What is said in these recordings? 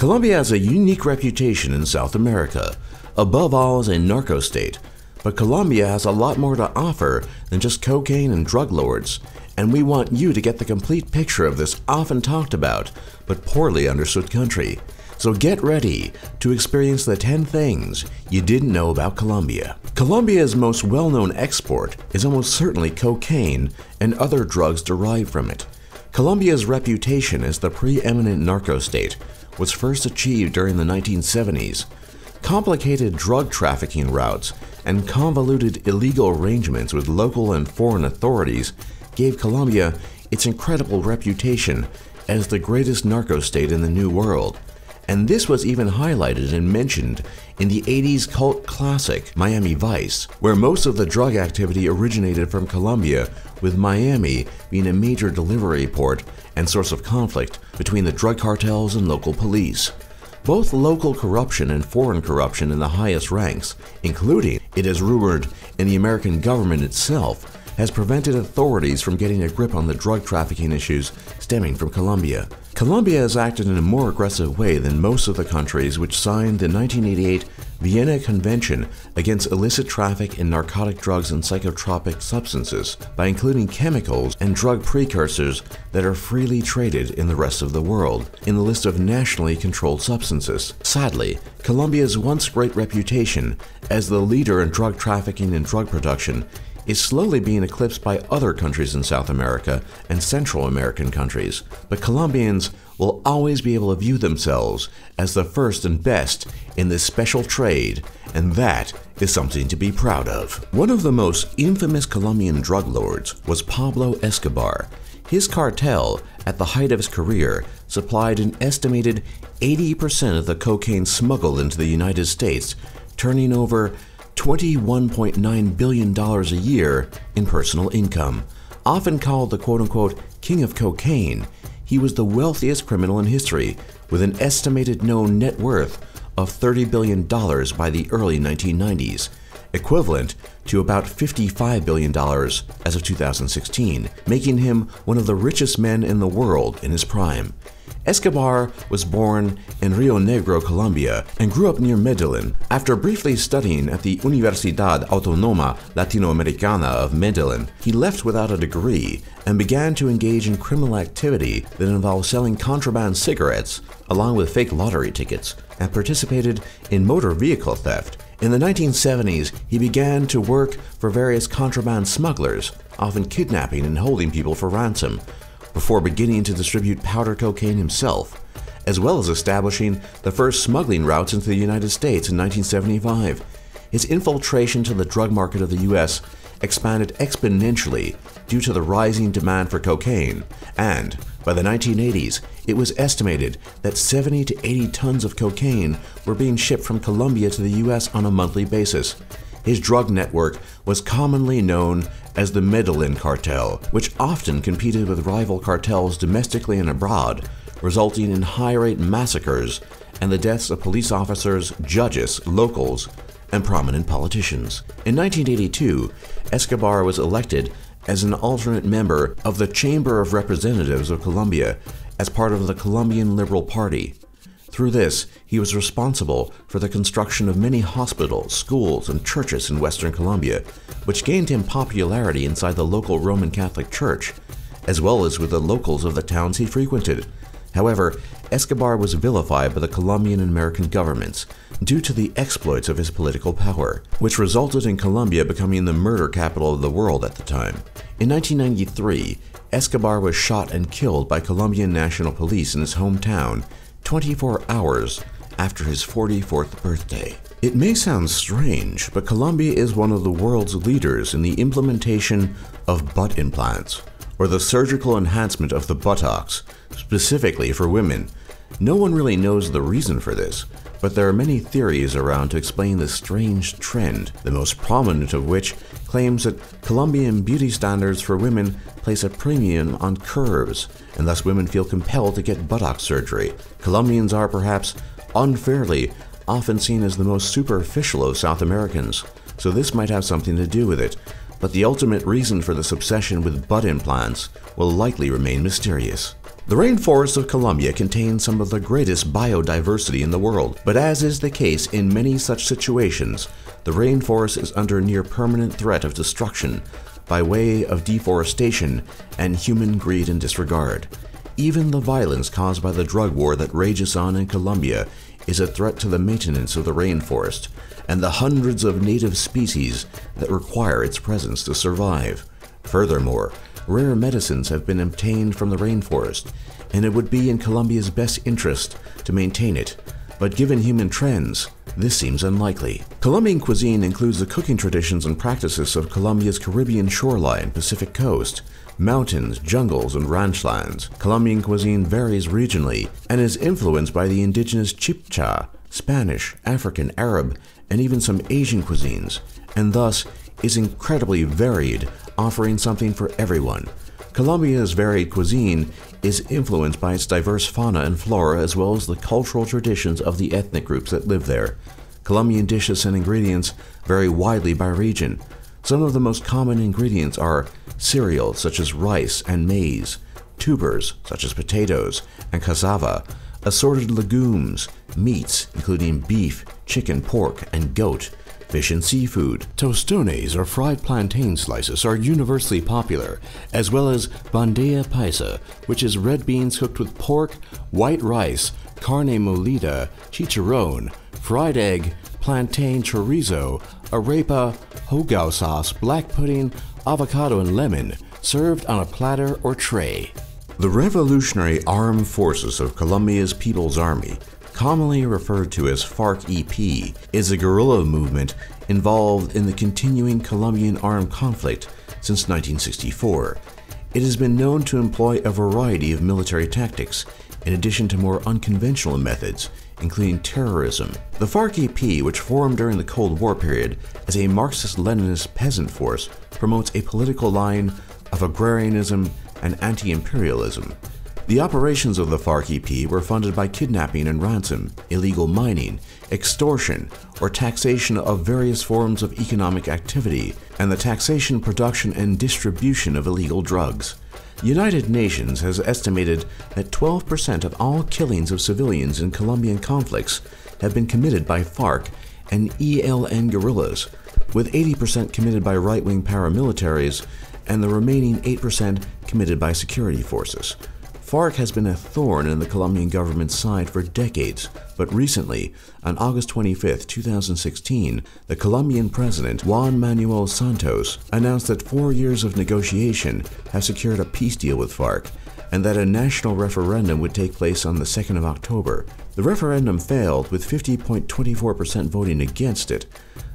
Colombia has a unique reputation in South America, above all as a narco state, but Colombia has a lot more to offer than just cocaine and drug lords, and we want you to get the complete picture of this often talked about but poorly understood country. So get ready to experience the 10 things you didn't know about Colombia. Colombia's most well-known export is almost certainly cocaine and other drugs derived from it. Colombia's reputation as the preeminent narco state was first achieved during the 1970s. Complicated drug trafficking routes and convoluted illegal arrangements with local and foreign authorities gave Colombia its incredible reputation as the greatest narco state in the New World. And this was even highlighted and mentioned in the 80s cult classic Miami Vice, where most of the drug activity originated from Colombia, with Miami being a major delivery port and source of conflict between the drug cartels and local police. Both local corruption and foreign corruption in the highest ranks, including, it is rumored, in the American government itself, has prevented authorities from getting a grip on the drug trafficking issues stemming from Colombia. Colombia has acted in a more aggressive way than most of the countries which signed the 1988 Vienna Convention against illicit traffic in narcotic drugs and psychotropic substances by including chemicals and drug precursors that are freely traded in the rest of the world in the list of nationally controlled substances. Sadly, Colombia's once great reputation as the leader in drug trafficking and drug production is slowly being eclipsed by other countries in South America and Central American countries, but Colombians will always be able to view themselves as the first and best in this special trade, and that is something to be proud of. One of the most infamous Colombian drug lords was Pablo Escobar. His cartel, at the height of his career, supplied an estimated 80% of the cocaine smuggled into the United States, turning over $21.9 billion a year in personal income. Often called the quote-unquote king of cocaine, he was the wealthiest criminal in history, with an estimated known net worth of $30 billion by the early 1990s, equivalent to about $55 billion as of 2016, making him one of the richest men in the world in his prime. Escobar was born in Rio Negro, Colombia, and grew up near Medellin. After briefly studying at the Universidad Autónoma Latinoamericana of Medellin, he left without a degree and began to engage in criminal activity that involved selling contraband cigarettes along with fake lottery tickets, and participated in motor vehicle theft. In the 1970s, he began to work for various contraband smugglers, often kidnapping and holding people for ransom, before beginning to distribute powder cocaine himself, as well as establishing the first smuggling routes into the United States in 1975. His infiltration to the drug market of the U.S. expanded exponentially due to the rising demand for cocaine, and by the 1980s, it was estimated that 70 to 80 tons of cocaine were being shipped from Colombia to the U.S. on a monthly basis. His drug network was commonly known as the Medellin Cartel, which often competed with rival cartels domestically and abroad, resulting in high-rate massacres and the deaths of police officers, judges, locals, and prominent politicians. In 1982, Escobar was elected as an alternate member of the Chamber of Representatives of Colombia as part of the Colombian Liberal Party. Through this, he was responsible for the construction of many hospitals, schools, and churches in Western Colombia, which gained him popularity inside the local Roman Catholic Church, as well as with the locals of the towns he frequented. However, Escobar was vilified by the Colombian and American governments due to the exploits of his political power, which resulted in Colombia becoming the murder capital of the world at the time. In 1993, Escobar was shot and killed by Colombian National Police in his hometown 24 hours after his 44th birthday. It may sound strange, but Colombia is one of the world's leaders in the implementation of butt implants, or the surgical enhancement of the buttocks, specifically for women. No one really knows the reason for this, but there are many theories around to explain this strange trend, the most prominent of which claims that Colombian beauty standards for women place a premium on curves, and thus women feel compelled to get buttock surgery. Colombians are perhaps unfairly often seen as the most superficial of South Americans, so this might have something to do with it, but the ultimate reason for this obsession with butt implants will likely remain mysterious. The rainforests of Colombia contain some of the greatest biodiversity in the world, but as is the case in many such situations, the rainforest is under near permanent threat of destruction by way of deforestation and human greed and disregard. Even the violence caused by the drug war that rages on in Colombia is a threat to the maintenance of the rainforest and the hundreds of native species that require its presence to survive. Furthermore, rare medicines have been obtained from the rainforest, and it would be in Colombia's best interest to maintain it, but given human trends, this seems unlikely. Colombian cuisine includes the cooking traditions and practices of Colombia's Caribbean shoreline, Pacific coast, mountains, jungles, and ranchlands. Colombian cuisine varies regionally and is influenced by the indigenous Chibcha, Spanish, African, Arab, and even some Asian cuisines, and thus is incredibly varied, offering something for everyone. Colombia's varied cuisine is influenced by its diverse fauna and flora as well as the cultural traditions of the ethnic groups that live there. Colombian dishes and ingredients vary widely by region. Some of the most common ingredients are cereals such as rice and maize, tubers such as potatoes and cassava, assorted legumes, meats including beef, chicken, pork, and goat, fish and seafood. Tostones or fried plantain slices are universally popular, as well as bandeja paisa, which is red beans cooked with pork, white rice, carne molida, chicharron, fried egg, plantain chorizo, arepa, hogao sauce, black pudding, avocado and lemon, served on a platter or tray. The Revolutionary Armed Forces of Colombia's People's Army, commonly referred to as FARC-EP, is a guerrilla movement involved in the continuing Colombian armed conflict since 1964. It has been known to employ a variety of military tactics, in addition to more unconventional methods, including terrorism. The FARC-EP, which formed during the Cold War period as a Marxist-Leninist peasant force, promotes a political line of agrarianism and anti-imperialism. The operations of the FARC-EP were funded by kidnapping and ransom, illegal mining, extortion, or taxation of various forms of economic activity, and the taxation, production, and distribution of illegal drugs. The United Nations has estimated that 12% of all killings of civilians in Colombian conflicts have been committed by FARC and ELN guerrillas, with 80% committed by right-wing paramilitaries and the remaining 8% committed by security forces. FARC has been a thorn in the Colombian government's side for decades, but recently, on August 25, 2016, the Colombian president, Juan Manuel Santos, announced that 4 years of negotiation have secured a peace deal with FARC, and that a national referendum would take place on the 2nd of October. The referendum failed, with 50.24% voting against it.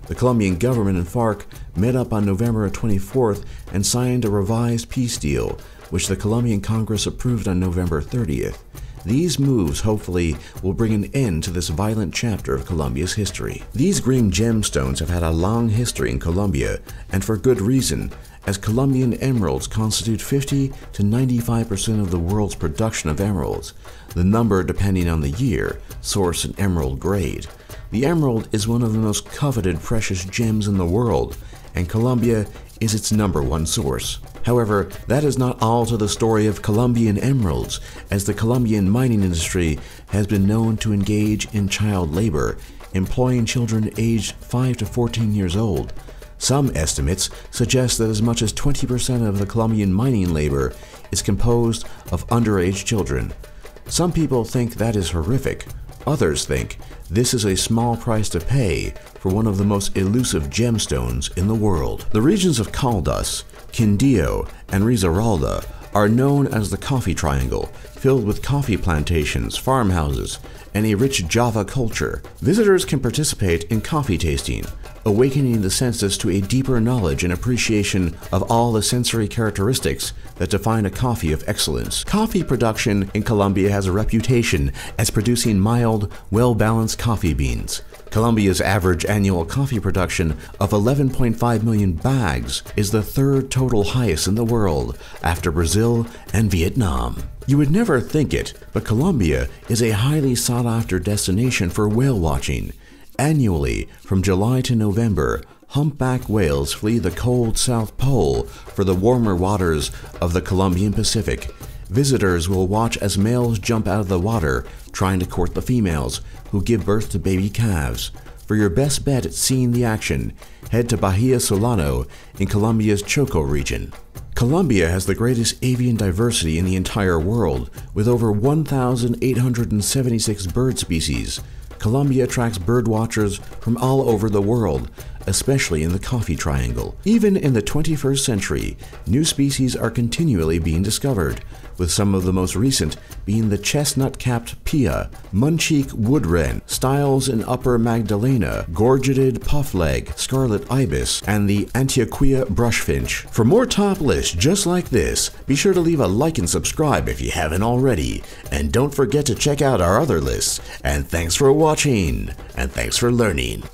The Colombian government and FARC met up on November 24th and signed a revised peace deal, which the Colombian Congress approved on November 30th. These moves hopefully will bring an end to this violent chapter of Colombia's history. These green gemstones have had a long history in Colombia, and for good reason, as Colombian emeralds constitute 50 to 95% of the world's production of emeralds, the number depending on the year, source, and emerald grade. The emerald is one of the most coveted precious gems in the world, and Colombia is its #1 source. However, that is not all to the story of Colombian emeralds, as the Colombian mining industry has been known to engage in child labor, employing children aged 5 to 14 years old. Some estimates suggest that as much as 20% of the Colombian mining labor is composed of underage children. Some people think that is horrific. Others think this is a small price to pay for one of the most elusive gemstones in the world. The regions of Caldas, Kindio, and Risaralda are known as the Coffee Triangle, filled with coffee plantations, farmhouses, and a rich Java culture. Visitors can participate in coffee tasting, awakening the senses to a deeper knowledge and appreciation of all the sensory characteristics that define a coffee of excellence. Coffee production in Colombia has a reputation as producing mild, well-balanced coffee beans. Colombia's average annual coffee production of 11.5 million bags is the third total highest in the world, after Brazil and Vietnam. You would never think it, but Colombia is a highly sought-after destination for whale watching. Annually, from July to November, humpback whales flee the cold South Pole for the warmer waters of the Colombian Pacific. Visitors will watch as males jump out of the water trying to court the females, who give birth to baby calves. For your best bet at seeing the action, head to Bahia Solano in Colombia's Choco region. Colombia has the greatest avian diversity in the entire world, with over 1,876 bird species. Colombia attracts bird watchers from all over the world, especially in the coffee triangle. Even in the 21st century, new species are continually being discovered, with some of the most recent being the chestnut-capped pia, munchik wood wren, styles in Upper Magdalena, gorgeted puffleg, scarlet ibis, and the Antioquia brushfinch. For more top lists just like this, be sure to leave a like and subscribe if you haven't already. And don't forget to check out our other lists. And thanks for watching, and thanks for learning.